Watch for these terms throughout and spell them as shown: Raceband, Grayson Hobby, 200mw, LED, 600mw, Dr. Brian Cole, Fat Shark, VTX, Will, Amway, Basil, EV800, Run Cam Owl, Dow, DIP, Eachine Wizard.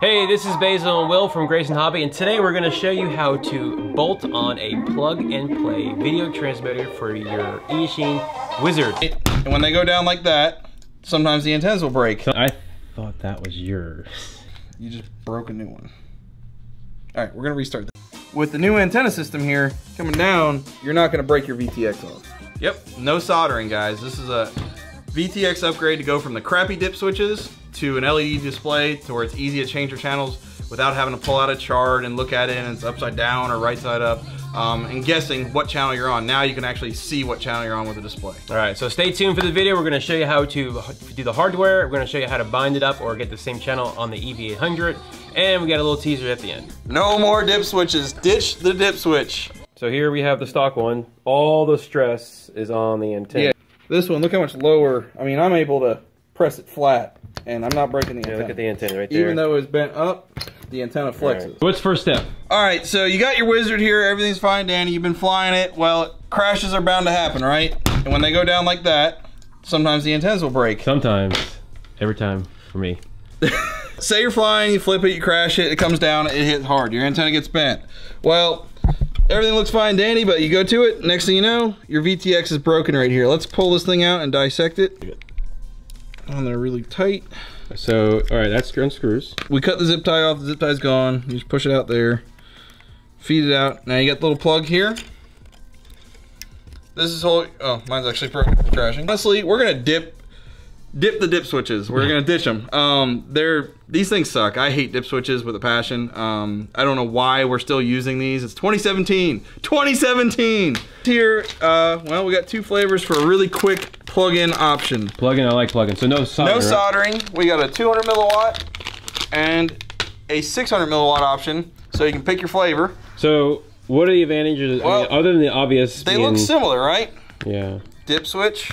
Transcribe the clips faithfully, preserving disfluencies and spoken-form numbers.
Hey, this is Basil and Will from Grayson Hobby, and today we're going to show you how to bolt on a plug-and-play video transmitter for your Eachine Wizard. And when they go down like that, sometimes the antennas will break. So I thought that was yours. You just broke a new one. All right, we're going to restart this. With the new antenna system here coming down, you're not going to break your V T X off. Yep, no soldering, guys. This is a V T X upgrade to go from the crappy dip switches to an L E D display to where it's easy to change your channels without having to pull out a chart and look at it and it's upside down or right side up um, and guessing what channel you're on. Now you can actually see what channel you're on with the display. All right, so stay tuned for the video. We're gonna show you how to do the hardware. We're gonna show you how to bind it up or get the same channel on the E V eight hundred. And we got a little teaser at the end. No more dip switches, ditch the dip switch. So here we have the stock one. All the stress is on the antenna. Yeah. This one, look how much lower. I mean, I'm able to press it flat. And I'm not breaking the antenna. Yeah, look at the antenna right there. Even though it's bent up, the antenna flexes. Right. What's first step? All right, so you got your wizard here. Everything's fine, Danny. You've been flying it. Well, crashes are bound to happen, right? And when they go down like that, sometimes the antennas will break. Sometimes. Every time for me. Say you're flying, you flip it, you crash it, it comes down, it hits hard. Your antenna gets bent. Well, everything looks fine, Danny, but you go to it. Next thing you know, your V T X is broken right here. Let's pull this thing out and dissect it. On there really tight. So, all right, that's unscrews. We cut the zip tie off, the zip tie's gone. You just push it out there, feed it out. Now you got the little plug here. This is whole, oh, mine's actually broken from crashing. Honestly, we're gonna dip, dip the dip switches. We're gonna ditch them. Um, they're, these things suck. I hate dip switches with a passion. Um, I don't know why we're still using these. It's twenty seventeen, twenty seventeen. Here, uh, well, we got two flavors for a really quick plug-in option. Plug-in, I like plug-in. So no soldering. No soldering. Right? We got a two hundred milliwatt and a six hundred milliwatt option, so you can pick your flavor. So what are the advantages, well, I mean, other than the obvious? They being, look similar, right? Yeah. Dip switch,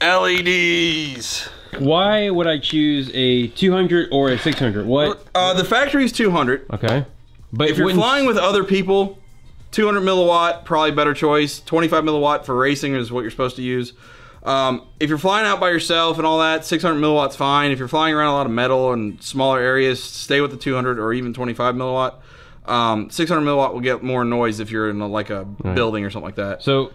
L E Ds. Why would I choose a two hundred or a six hundred? What? Uh, the factory is two hundred. Okay. But if you're flying with other people, two hundred milliwatt, probably better choice. twenty-five milliwatt for racing is what you're supposed to use. Um, if you're flying out by yourself and all that, six hundred milliwatt's fine. If you're flying around a lot of metal and smaller areas, stay with the two hundred or even twenty-five milliwatt. Um, six hundred milliwatt will get more noise if you're in a, like a right. building or something like that. So,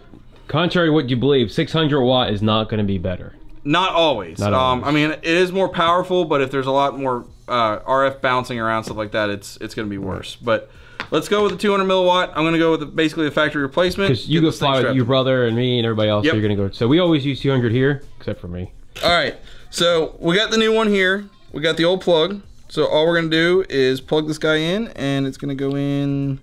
contrary to what you believe, six hundred watt is not going to be better. Not always. Not always. Um, I mean, it is more powerful, but if there's a lot more uh, R F bouncing around, stuff like that, it's it's going to be worse. Right. But let's go with the two hundred milliwatt. I'm going to go with the, basically the factory replacement. Because you go fly with your brother and me and everybody else. Yep. So you're going to go. So we always use two hundred here, except for me. All right. So we got the new one here. We got the old plug. So all we're going to do is plug this guy in, and it's going to go in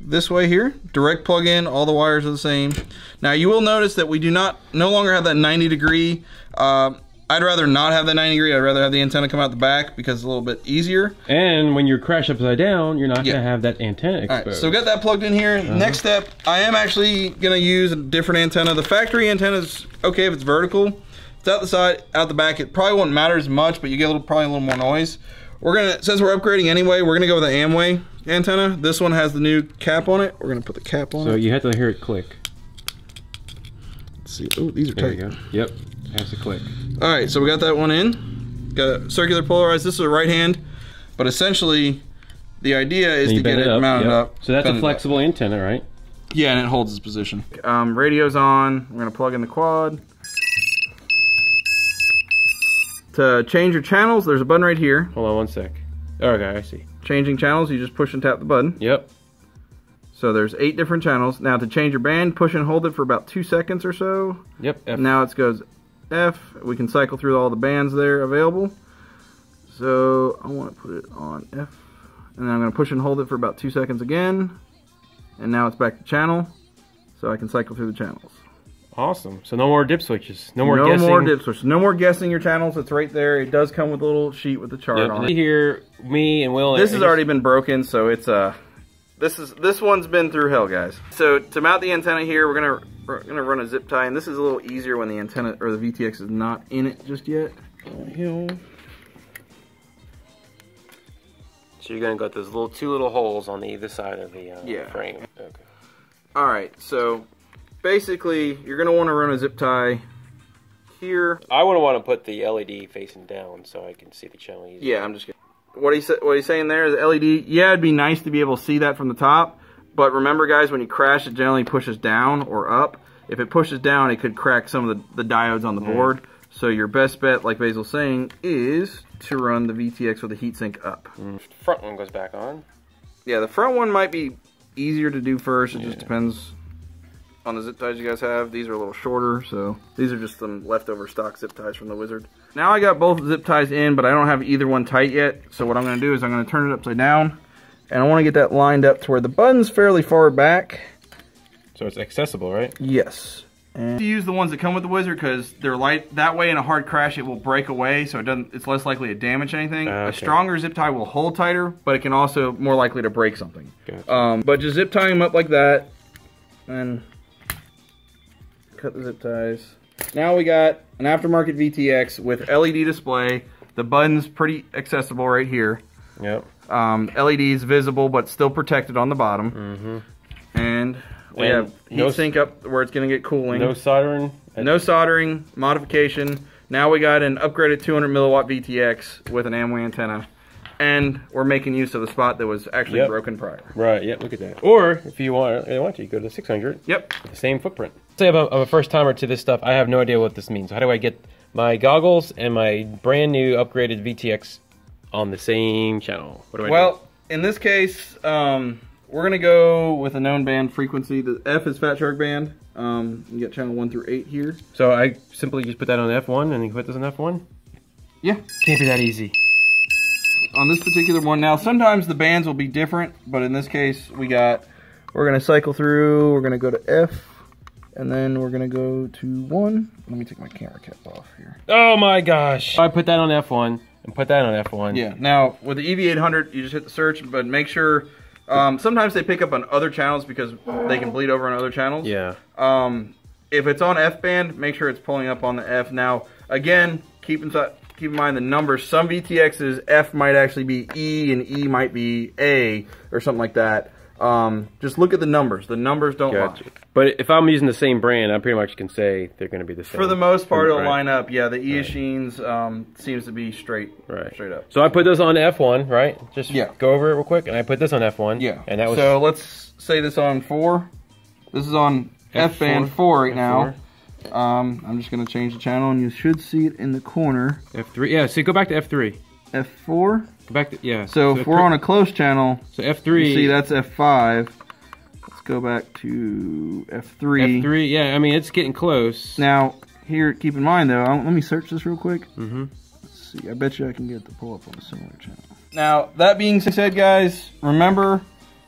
this way here. Direct plug in. All the wires are the same. Now you will notice that we do not no longer have that ninety degree. Uh, I'd rather not have the ninety degree. I'd rather have the antenna come out the back because it's a little bit easier. And when you crash upside down, you're not yeah. going to have that antenna exposed. All right, so we got that plugged in here. Uh-huh. Next step, I am actually going to use a different antenna. The factory antenna is okay if it's vertical. If it's out the side, out the back, it probably won't matter as much, but you get a little, probably a little more noise. We're gonna, since we're upgrading anyway, we're gonna go with the Amway antenna. This one has the new cap on it. We're gonna put the cap on. So it. You have to hear it click. Let's see. Oh, these are there tight. You go. Yep. Has to click. All right, so we got that one in. Got a circular polarized. This is a right hand, but essentially, the idea is to get it, it mounted yep. up. So that's a flexible antenna, right? Yeah, and it holds its position. Um, radio's on. We're gonna plug in the quad. To change your channels, there's a button right here. Hold on one sec. Okay, I see. Changing channels, you just push and tap the button. Yep. So there's eight different channels. Now to change your band, push and hold it for about two seconds or so. Yep. F. Now it goes F. We can cycle through all the bands there available. So I want to put it on F. And then I'm going to push and hold it for about two seconds again. And now it's back to channel. So I can cycle through the channels. Awesome. So no more dip switches. No more no guessing. No more dip switches. No more guessing your channels. It's right there. It does come with a little sheet with the chart yep. on it. Here, me and Will. This has already been broken, so it's uh, this is this one's been through hell, guys. So to mount the antenna here, we're gonna we're gonna run a zip tie, and this is a little easier when the antenna or the V T X is not in it just yet. So you're gonna got those little two little holes on either side of the uh, yeah. frame. Okay. All right, so. Basically, you're going to want to run a zip tie here. I want to want to put the L E D facing down so I can see the channel easier. Yeah, I'm just going what he's, what he's saying there is L E D, yeah, it'd be nice to be able to see that from the top, but remember guys, when you crash, it generally pushes down or up. If it pushes down, it could crack some of the, the diodes on the yeah. board. So your best bet, like Basil's saying, is to run the V T X with the heatsink up. Mm. Front one goes back on. Yeah, the front one might be easier to do first. It yeah. just depends on the zip ties you guys have. These are a little shorter, so these are just some leftover stock zip ties from the Wizard. Now I got both zip ties in, but I don't have either one tight yet. So what I'm gonna do is I'm gonna turn it upside down, and I wanna get that lined up to where the button's fairly far back. So it's accessible, right? Yes. And you use the ones that come with the Wizard because they're light. That way, in a hard crash, it will break away, so it doesn't. It's less likely to damage anything. Okay. A stronger zip tie will hold tighter, but it can also more likely to break something. Gotcha. Um, but just zip tie them up like that, and cut the zip ties. Now we got an aftermarket V T X with L E D display. The button's pretty accessible right here. Yep. Um, L E D's visible, but still protected on the bottom. Mm-hmm. And we have heatsink up where it's going to get cooling. No soldering. No soldering, modification. Now we got an upgraded two hundred milliwatt V T X with an Amway antenna. And we're making use of the spot that was actually yep. broken prior. Right, yep, look at that. Or, if you want, you want to, you go to the six hundred. Yep. Same footprint. Say I'm a, I'm a first timer to this stuff. I have no idea what this means. How do I get my goggles and my brand new upgraded V T X on the same channel? What do I well, do? Well, in this case, um... we're gonna go with a known band frequency. The F is Fat Shark band. Um, you got channel one through eight here. So I simply just put that on F one and you put this on F one? Yeah. Can't be that easy. On this particular one, now sometimes the bands will be different, but in this case we got, we're gonna cycle through, we're gonna go to F, and then we're gonna go to one. Let me take my camera cap off here. Oh my gosh. I put that on F one and put that on F one. Yeah, now with the E V eight hundred, you just hit the search, but make sure, Um, sometimes they pick up on other channels because they can bleed over on other channels. Yeah. Um, if it's on F band, make sure it's pulling up on the F. Now, again, keep in, keep in mind the numbers. Some V T X's F might actually be E and E might be A or something like that. Um, just look at the numbers. The numbers don't gotcha. lie. But if I'm using the same brand, I pretty much can say they're going to be the same. For the most part, it'll right. line up. Yeah, the Eachines um, seems to be straight, right. straight up. So I put this on F one, right? Just yeah. go over it real quick, and I put this on F one. Yeah. And that was so let's say this on four. This is on F, F band four right F four. Now. Um, I'm just going to change the channel, and you should see it in the corner. F three. Yeah. So you go back to F three. F four. Go back to, yeah. So, so if we're on a close channel, so F three. You see, that's F five. Let's go back to F three. F three, yeah, I mean, it's getting close. Now, here, keep in mind though, I'll, let me search this real quick. Mm-hmm. Let's see, I bet you I can get the pull up on a similar channel. Now, that being said, guys, remember,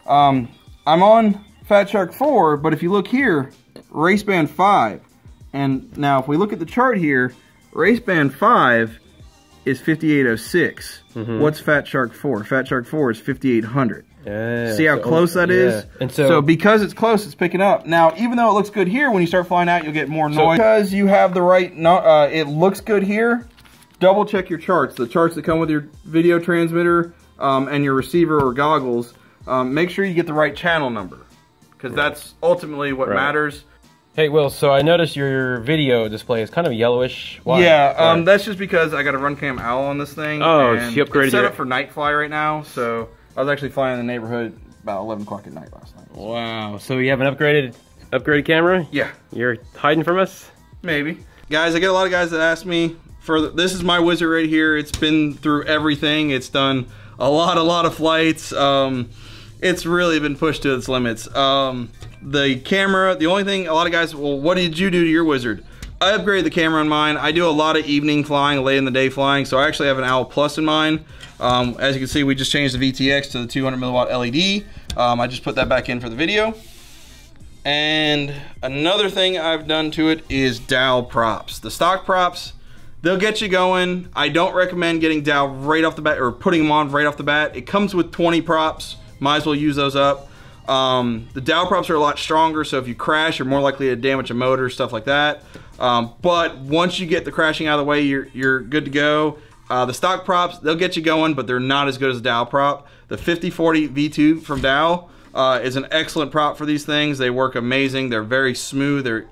um, I'm on Fat Shark four, but if you look here, Raceband five. And now, if we look at the chart here, Raceband five is fifty-eight oh six. Mm-hmm. What's Fat Shark four? Fat Shark four is fifty-eight hundred. Yeah, see how so, close that yeah. is? And so, so because it's close, it's picking up. Now, even though it looks good here, when you start flying out, you'll get more noise. So because you have the right, no, uh, it looks good here, double check your charts. The charts that come with your video transmitter um, and your receiver or goggles, um, make sure you get the right channel number because right. that's ultimately what right. matters. Hey Will, so I noticed your video display is kind of yellowish. Why? Yeah, um, right. that's just because I got a Run Cam Owl on this thing. Oh, and she upgraded it's set up for night fly right now, so I was actually flying in the neighborhood about eleven o'clock at night last night. Wow, so you have an upgraded upgraded camera? Yeah. You're hiding from us? Maybe. Guys, I get a lot of guys that ask me, for the, this is my Wizard right here. It's been through everything. It's done a lot, a lot of flights. Um, it's really been pushed to its limits. Um, The camera, the only thing, a lot of guys, well, what did you do to your Wizard? I upgraded the camera on mine. I do a lot of evening flying, late in the day flying, so I actually have an Owl Plus in mine. Um, as you can see, we just changed the V T X to the two hundred milliwatt L E D. Um, I just put that back in for the video. And another thing I've done to it is Dow props. The stock props, they'll get you going. I don't recommend getting Dow right off the bat, or putting them on right off the bat. It comes with twenty props. Might as well use those up. Um, the Dow props are a lot stronger, so if you crash, you're more likely to damage a motor, stuff like that. Um, but once you get the crashing out of the way, you're, you're good to go. Uh, the stock props, they'll get you going, but they're not as good as the Dow prop. The fifty forty V two from Dow uh, is an excellent prop for these things. They work amazing. They're very smooth. They're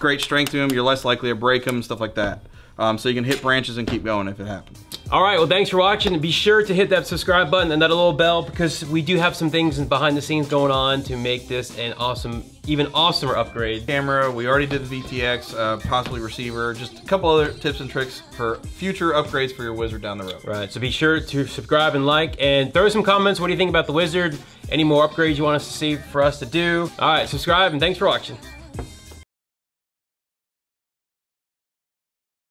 great strength to them. You're less likely to break them, stuff like that. Um, so you can hit branches and keep going if it happens. All right, well, thanks for watching. Be sure to hit that subscribe button and that little bell, because we do have some things behind the scenes going on to make this an awesome, even awesomer upgrade. Camera, we already did the V T X, uh, possibly receiver, just a couple other tips and tricks for future upgrades for your Wizard down the road. Right, so be sure to subscribe and like, and throw some comments. What do you think about the Wizard? Any more upgrades you want us to see for us to do? All right, subscribe and thanks for watching.